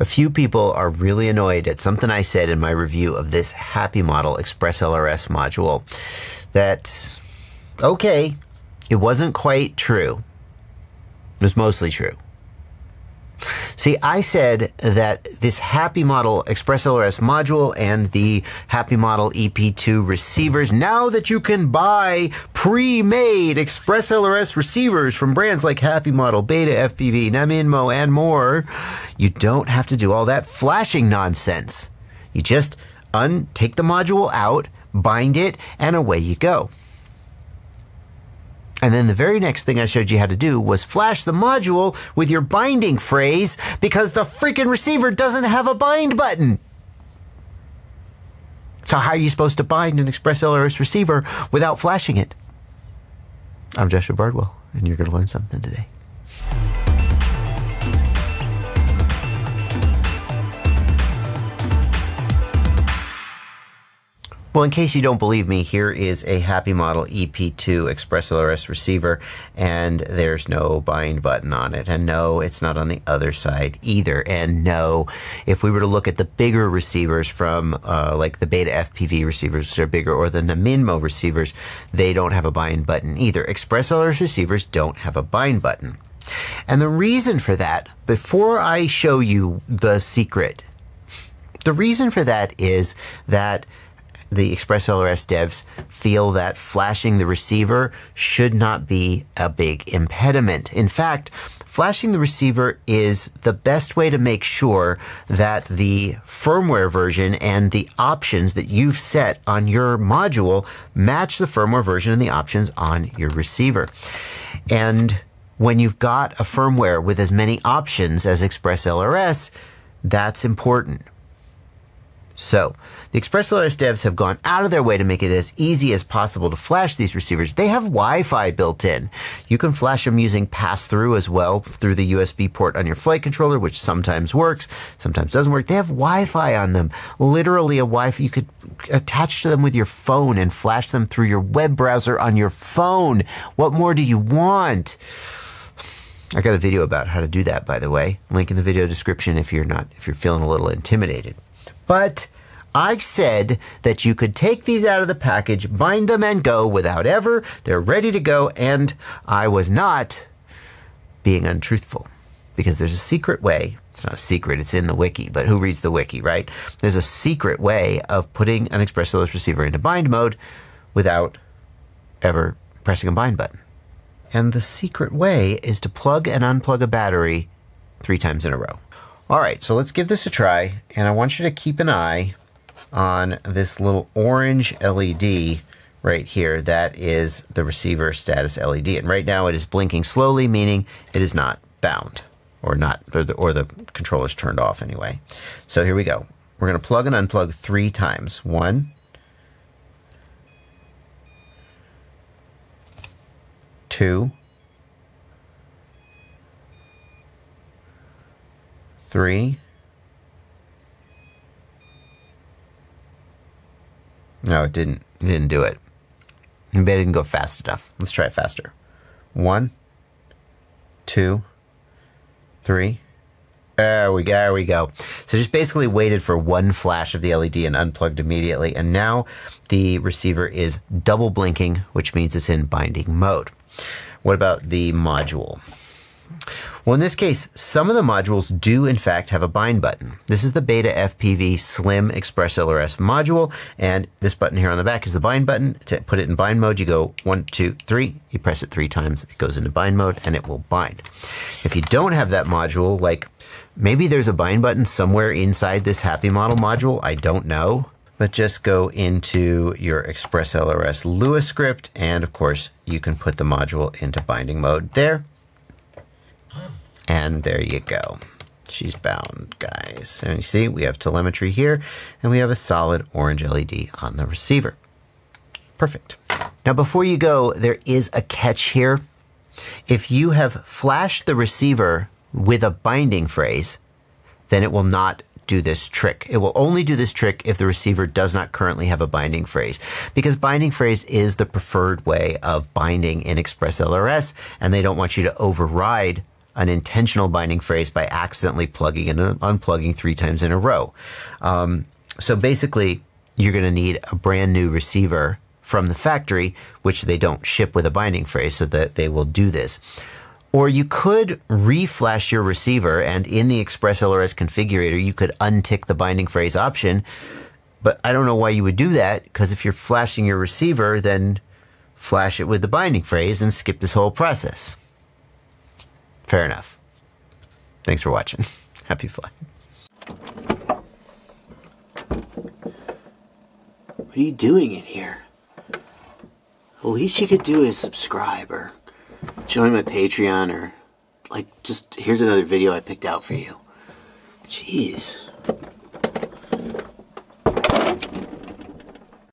A few people are really annoyed at something I said in my review of this Happy Model ExpressLRS module. That, okay, it wasn't quite true. It was mostly true. See, I said that this Happy Model ExpressLRS module and the Happy Model EP2 receivers, now that you can buy pre-made ExpressLRS receivers from brands like Happy Model, Beta FPV, Nanimo, and more, you don't have to do all that flashing nonsense. You just take the module out, bind it, and away you go. And then the very next thing I showed you how to do was flash the module with your binding phrase because the freaking receiver doesn't have a bind button. So how are you supposed to bind an ExpressLRS receiver without flashing it? I'm Joshua Bardwell, and you're going to learn something today. Well, in case you don't believe me, here is a Happy Model EP2 ExpressLRS receiver, and there's no bind button on it. And no, it's not on the other side either. And no, if we were to look at the bigger receivers from like the Beta FPV receivers, which are bigger, or the Nanimo receivers, they don't have a bind button either. ExpressLRS receivers don't have a bind button. And the reason for that, before I show you the secret, the reason for that is that the ExpressLRS devs feel that flashing the receiver should not be a big impediment. In fact, flashing the receiver is the best way to make sure that the firmware version and the options that you've set on your module match the firmware version and the options on your receiver. And when you've got a firmware with as many options as ExpressLRS, that's important. So, the ExpressLRS devs have gone out of their way to make it as easy as possible to flash these receivers. They have Wi-Fi built in. You can flash them using pass-through as well through the USB port on your flight controller, which sometimes works, sometimes doesn't work. They have Wi-Fi on them. Literally a Wi-Fi. You could attach to them with your phone and flash them through your web browser on your phone. What more do you want? I got a video about how to do that, by the way. Link in the video description if you're feeling a little intimidated. But I said that you could take these out of the package, bind them, and go without ever. They're ready to go, and I was not being untruthful because there's a secret way. It's not a secret, it's in the wiki, but who reads the wiki, right? There's a secret way of putting an ExpressLRS receiver into bind mode without ever pressing a bind button. And the secret way is to plug and unplug a battery 3 times in a row. All right, so let's give this a try, and I want you to keep an eye on this little orange LED right here. That is the receiver status LED, and right now it is blinking slowly, meaning it is not bound, or the controller's turned off anyway. So here we go. We're going to plug and unplug 3 times. 1, 2, 3. No, it didn't. It didn't do it. Maybe I didn't go fast enough. Let's try it faster. 1, 2, 3. There we go. There we go. So just basically waited for 1 flash of the LED and unplugged immediately. And now the receiver is double blinking, which means it's in binding mode. What about the module? Well, in this case, some of the modules do, in fact, have a bind button. This is the Beta FPV Slim ExpressLRS module, and this button here on the back is the bind button. To put it in bind mode, you go 1, 2, 3, you press it 3 times, it goes into bind mode, and it will bind. If you don't have that module, like maybe there's a bind button somewhere inside this Happy Model module, I don't know, but just go into your ExpressLRS Lua script, and of course, you can put the module into binding mode there. And there you go. She's bound, guys. And you see, we have telemetry here, and we have a solid orange LED on the receiver. Perfect. Now, before you go, there is a catch here. If you have flashed the receiver with a binding phrase, then it will not do this trick. It will only do this trick if the receiver does not currently have a binding phrase, because binding phrase is the preferred way of binding in ExpressLRS, and they don't want you to override an intentional binding phrase by accidentally plugging and unplugging 3 times in a row. So basically, you're going to need a brand new receiver from the factory, which they don't ship with a binding phrase, so that they will do this. Or you could reflash your receiver, and in the ExpressLRS configurator, you could untick the binding phrase option. But I don't know why you would do that, because if you're flashing your receiver, then flash it with the binding phrase and skip this whole process. Fair enough. Thanks for watching. Happy flying. What are you doing in here? The least you could do is subscribe or join my Patreon, or, like, just here's another video I picked out for you. Jeez.